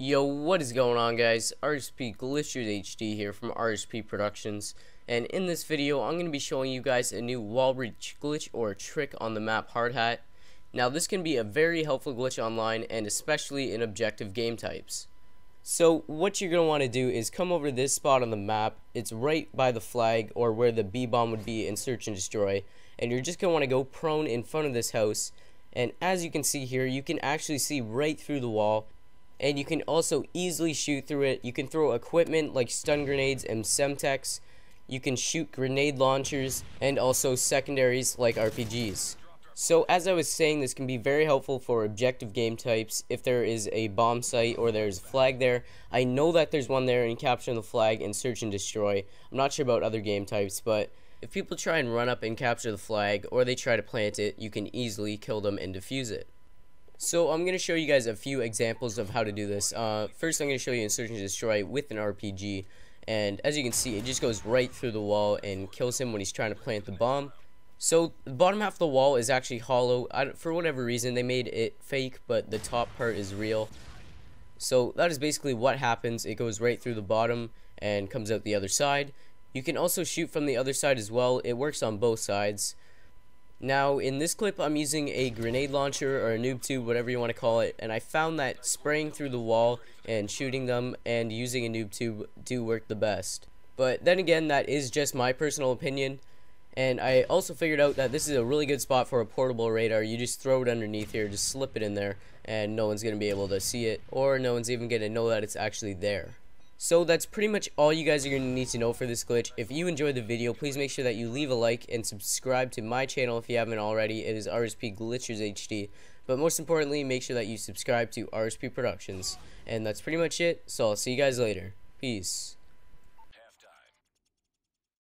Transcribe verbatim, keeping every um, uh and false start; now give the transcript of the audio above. Yo, what is going on, guys? R S P Glitchers H D here from R S P Productions, and in this video I'm going to be showing you guys a new wall reach glitch or trick on the map Hardhat. Now this can be a very helpful glitch online and especially in objective game types. So what you're going to want to do is come over to this spot on the map. It's right by the flag, or where the B-bomb would be in search and destroy, and you're just going to want to go prone in front of this house. And as you can see here, you can actually see right through the wall, and you can also easily shoot through it. You can throw equipment like stun grenades and Semtex. You can shoot grenade launchers and also secondaries like R P Gs. So as I was saying, this can be very helpful for objective game types. If there is a bomb site or there's a flag there, I know that there's one there in Capture the Flag and Search and Destroy. I'm not sure about other game types, but if people try and run up and capture the flag, or they try to plant it, you can easily kill them and defuse it. So I'm going to show you guys a few examples of how to do this. Uh, first I'm going to show you in Search and Destroy with an R P G, and as you can see, it just goes right through the wall and kills him when he's trying to plant the bomb. So the bottom half of the wall is actually hollow. I don't, for whatever reason they made it fake, but the top part is real. So that is basically what happens. It goes right through the bottom and comes out the other side. You can also shoot from the other side as well. It works on both sides. Now in this clip I'm using a grenade launcher or a noob tube, whatever you want to call it, and I found that spraying through the wall and shooting them and using a noob tube do work the best. But then again, that is just my personal opinion, and I also figured out that this is a really good spot for a portable radar. You just throw it underneath here, just slip it in there, and no one's going to be able to see it, or no one's even going to know that it's actually there. So that's pretty much all you guys are going to need to know for this glitch. If you enjoyed the video, please make sure that you leave a like and subscribe to my channel if you haven't already. It is R S P Glitchers H D. But most importantly, make sure that you subscribe to R S P Productions. And that's pretty much it, so I'll see you guys later. Peace.